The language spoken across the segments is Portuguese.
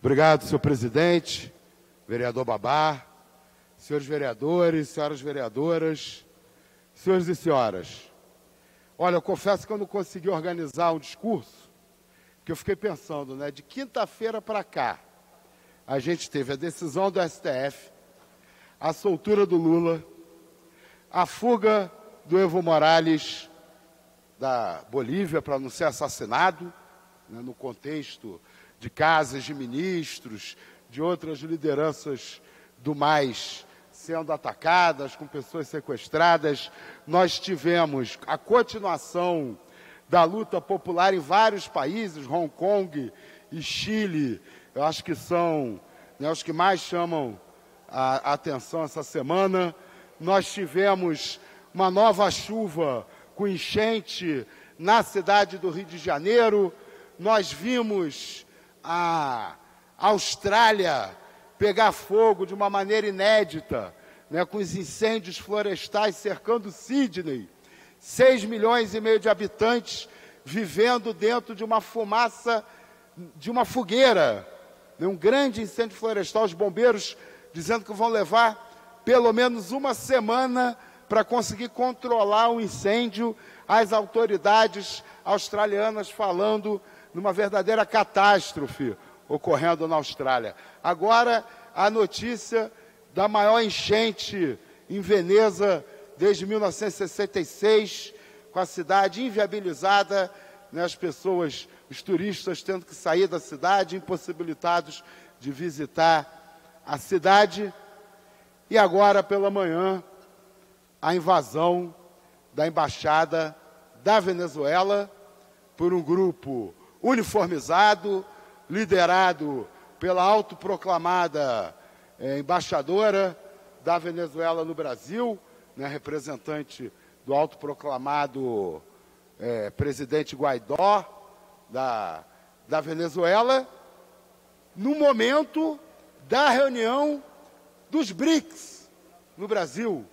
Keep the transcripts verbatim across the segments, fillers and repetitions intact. Obrigado, senhor presidente, vereador Babá, senhores vereadores, senhoras vereadoras, senhores e senhoras. Olha, eu confesso que eu não consegui organizar um discurso, porque eu fiquei pensando, né? De quinta-feira para cá, a gente teve a decisão do S T F, a soltura do Lula, a fuga do Evo Morales da Bolívia para não ser assassinado, né, no contexto de casas de ministros, de outras lideranças do mais sendo atacadas, com pessoas sequestradas. Nós tivemos a continuação da luta popular em vários países, Hong Kong e Chile, eu acho que são, né, os que mais chamam a atenção essa semana. Nós tivemos uma nova chuva com enchente na cidade do Rio de Janeiro. Nós vimos a Austrália pegar fogo de uma maneira inédita, né, com os incêndios florestais cercando Sydney. seis milhões e meio de habitantes vivendo dentro de uma fumaça, de uma fogueira. Né, um grande incêndio florestal, os bombeiros dizendo que vão levar pelo menos uma semana para conseguir controlar o incêndio, as autoridades australianas falando numa verdadeira catástrofe ocorrendo na Austrália. Agora, a notícia da maior enchente em Veneza desde mil novecentos e sessenta e seis, com a cidade inviabilizada, né, as pessoas, os turistas tendo que sair da cidade, impossibilitados de visitar a cidade. E agora, pela manhã, a invasão da embaixada da Venezuela por um grupo uniformizado, liderado pela autoproclamada eh, embaixadora da Venezuela no Brasil, né, representante do autoproclamado eh, presidente Guaidó da, da Venezuela, no momento da reunião dos BRICS no Brasil.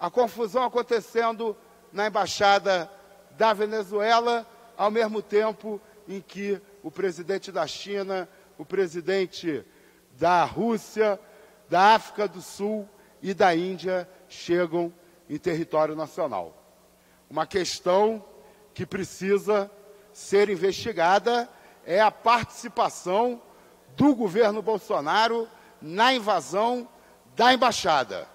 A confusão acontecendo na embaixada da Venezuela, ao mesmo tempo em que o presidente da China, o presidente da Rússia, da África do Sul e da Índia chegam em território nacional. Uma questão que precisa ser investigada é a participação do governo Bolsonaro na invasão da embaixada.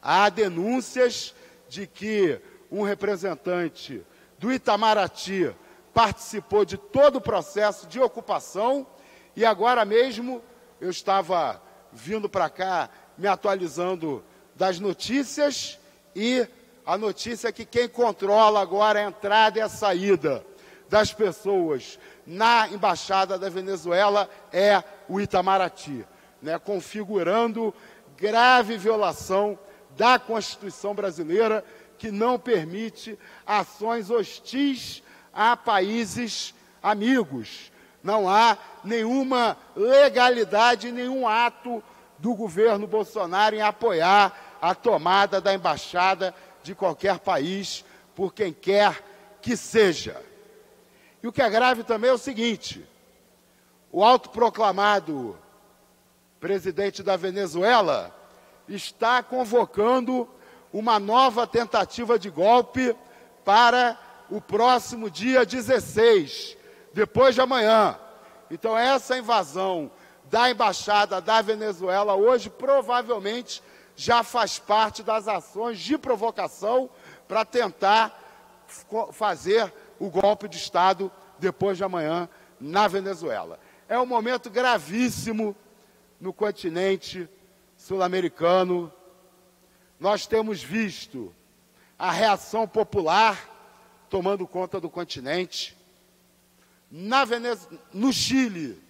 Há denúncias de que um representante do Itamaraty participou de todo o processo de ocupação e agora mesmo eu estava vindo para cá me atualizando das notícias e a notícia é que quem controla agora a entrada e a saída das pessoas na embaixada da Venezuela é o Itamaraty, né, configurando grave violação da Constituição brasileira, que não permite ações hostis a países amigos. Não há nenhuma legalidade, nenhum ato do governo Bolsonaro em apoiar a tomada da embaixada de qualquer país, por quem quer que seja. E o que é grave também é o seguinte: o autoproclamado presidente da Venezuela está convocando uma nova tentativa de golpe para o próximo dia dezesseis, depois de amanhã. Então, essa invasão da embaixada da Venezuela hoje provavelmente já faz parte das ações de provocação para tentar fazer o golpe de Estado depois de amanhã na Venezuela. É um momento gravíssimo no continente sul-americano. Nós temos visto a reação popular tomando conta do continente. Na Veneza... No Chile,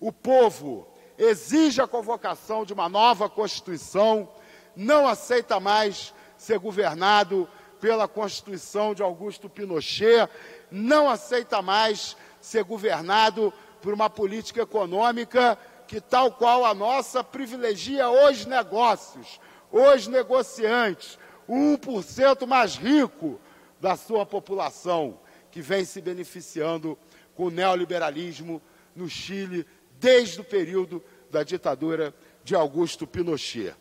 o povo exige a convocação de uma nova Constituição, não aceita mais ser governado pela Constituição de Augusto Pinochet, não aceita mais ser governado por uma política econômica que, tal qual a nossa, privilegia os negócios, os negociantes, o um por cento mais rico da sua população, que vem se beneficiando com o neoliberalismo no Chile desde o período da ditadura de Augusto Pinochet.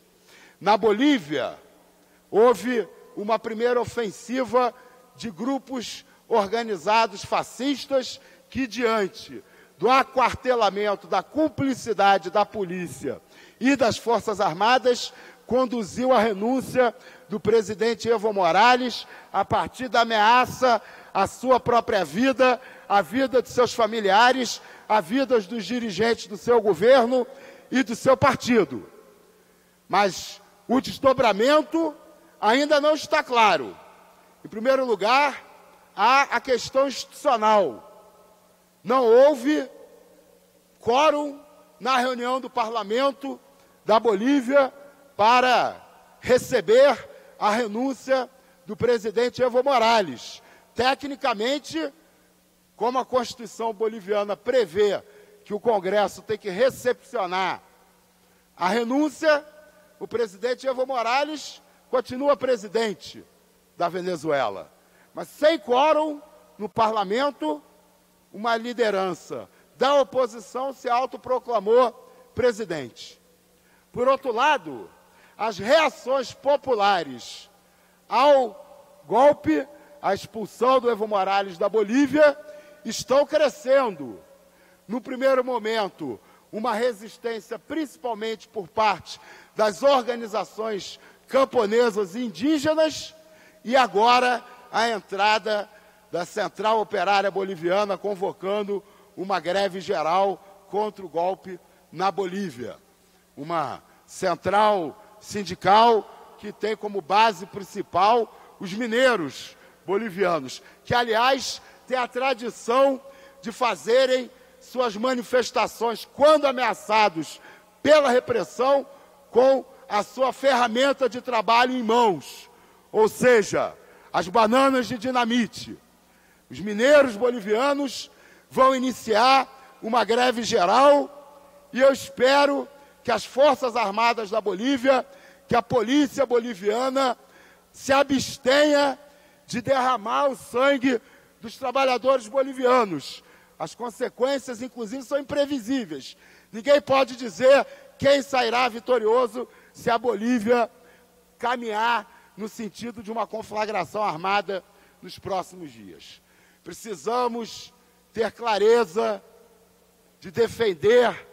Na Bolívia, houve uma primeira ofensiva de grupos organizados fascistas que, diante do aquartelamento, da cumplicidade da polícia e das Forças Armadas, conduziu à renúncia do presidente Evo Morales a partir da ameaça à sua própria vida, à vida de seus familiares, à vida dos dirigentes do seu governo e do seu partido. Mas o desdobramento ainda não está claro. Em primeiro lugar, há a questão institucional. Não houve quórum na reunião do Parlamento da Bolívia para receber a renúncia do presidente Evo Morales. Tecnicamente, como a Constituição boliviana prevê que o Congresso tem que recepcionar a renúncia, o presidente Evo Morales continua presidente da Venezuela. Mas sem quórum no parlamento, uma liderança da oposição se autoproclamou presidente. Por outro lado, as reações populares ao golpe, à expulsão do Evo Morales da Bolívia, estão crescendo. No primeiro momento, uma resistência principalmente por parte das organizações camponesas e indígenas, e agora a entrada da Central Operária Boliviana convocando uma greve geral contra o golpe na Bolívia. Uma central sindical que tem como base principal os mineiros bolivianos, que, aliás, tem a tradição de fazerem suas manifestações, quando ameaçados pela repressão, com a sua ferramenta de trabalho em mãos, ou seja, as bananas de dinamite. Os mineiros bolivianos vão iniciar uma greve geral e eu espero que as Forças Armadas da Bolívia, que a polícia boliviana se abstenha de derramar o sangue dos trabalhadores bolivianos. As consequências, inclusive, são imprevisíveis. Ninguém pode dizer quem sairá vitorioso se a Bolívia caminhar no sentido de uma conflagração armada nos próximos dias. Precisamos ter clareza de defender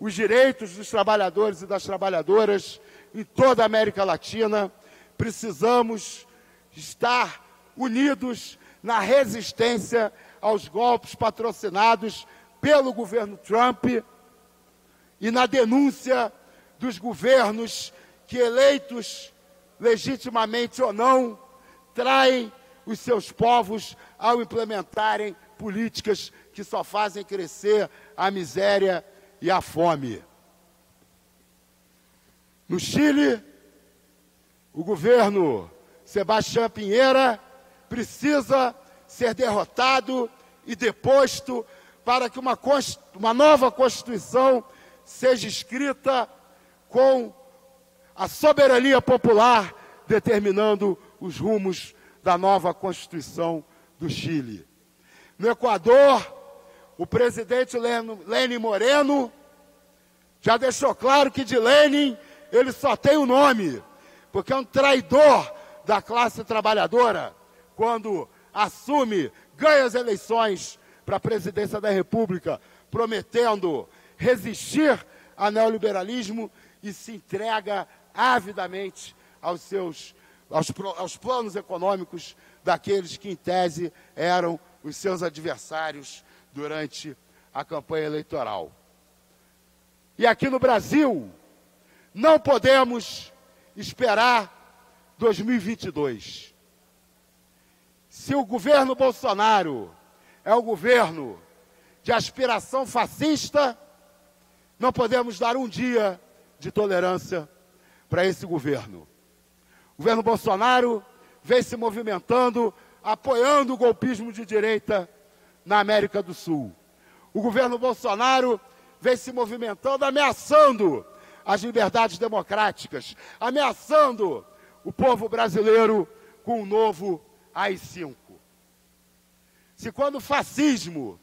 os direitos dos trabalhadores e das trabalhadoras em toda a América Latina. Precisamos estar unidos na resistência aos golpes patrocinados pelo governo Trump e na denúncia dos governos que, eleitos legitimamente ou não, traem os seus povos ao implementarem políticas que só fazem crescer a miséria e a fome. No Chile, o governo Sebastián Piñera precisa ser derrotado e deposto para que uma, uma nova Constituição seja escrita com a soberania popular determinando os rumos da nova Constituição do Chile. No Equador, o presidente Lenin Moreno já deixou claro que de Lenin ele só tem o nome, porque é um traidor da classe trabalhadora quando assume, ganha as eleições para a presidência da República, prometendo resistir ao neoliberalismo e se entrega avidamente aos, seus, aos, aos planos econômicos daqueles que, em tese, eram os seus adversários durante a campanha eleitoral. E aqui no Brasil, não podemos esperar dois mil e vinte e dois. Se o governo Bolsonaro é um governo de aspiração fascista, não podemos dar um dia de tolerância para esse governo. O governo Bolsonaro vem se movimentando, apoiando o golpismo de direita na América do Sul. O governo Bolsonaro vem se movimentando, ameaçando as liberdades democráticas, ameaçando o povo brasileiro com um novo A I cinco. Se quando o fascismo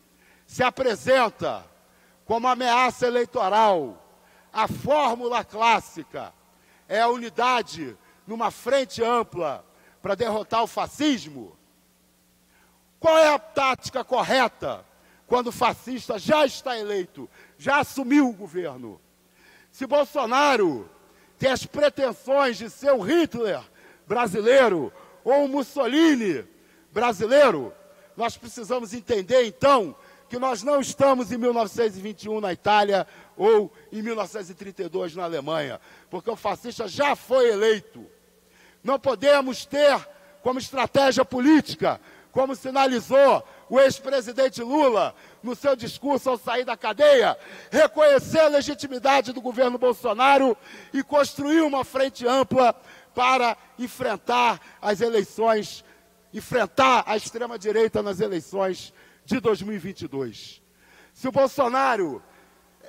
se apresenta como ameaça eleitoral. A fórmula clássica é a unidade numa frente ampla para derrotar o fascismo. Qual é a tática correta quando o fascista já está eleito, já assumiu o governo? Se Bolsonaro tem as pretensões de ser um Hitler brasileiro ou um Mussolini brasileiro, nós precisamos entender, então, que nós não estamos em mil novecentos e vinte e um na Itália ou em mil novecentos e trinta e dois na Alemanha, porque o fascista já foi eleito. Não podemos ter como estratégia política, como sinalizou o ex-presidente Lula no seu discurso ao sair da cadeia, reconhecer a legitimidade do governo Bolsonaro e construir uma frente ampla para enfrentar as eleições, enfrentar a extrema-direita nas eleições de dois mil e vinte e dois. Se o Bolsonaro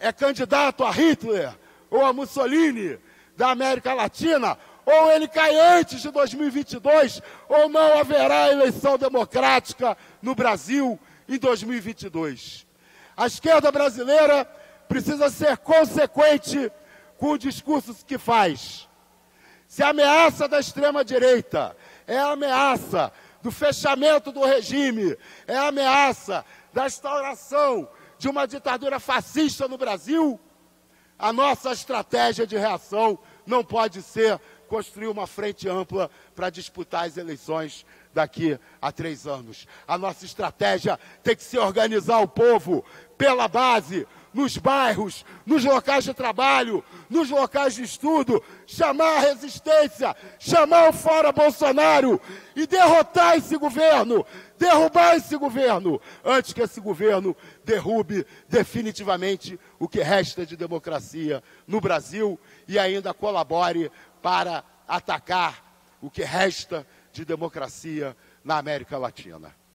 é candidato a Hitler ou a Mussolini da América Latina, ou ele cai antes de dois mil e vinte e dois, ou não haverá eleição democrática no Brasil em dois mil e vinte e dois. A esquerda brasileira precisa ser consequente com o discurso que faz. Se a ameaça da extrema-direita é a ameaça do fechamento do regime, é a ameaça da instauração de uma ditadura fascista no Brasil, a nossa estratégia de reação não pode ser construir uma frente ampla para disputar as eleições daqui a três anos. A nossa estratégia tem que ser organizar o povo pela base, nos bairros, nos locais de trabalho, nos locais de estudo, chamar a resistência, chamar o fora Bolsonaro e derrotar esse governo, derrubar esse governo, antes que esse governo derrube definitivamente o que resta de democracia no Brasil e ainda colabore para atacar o que resta de democracia na América Latina.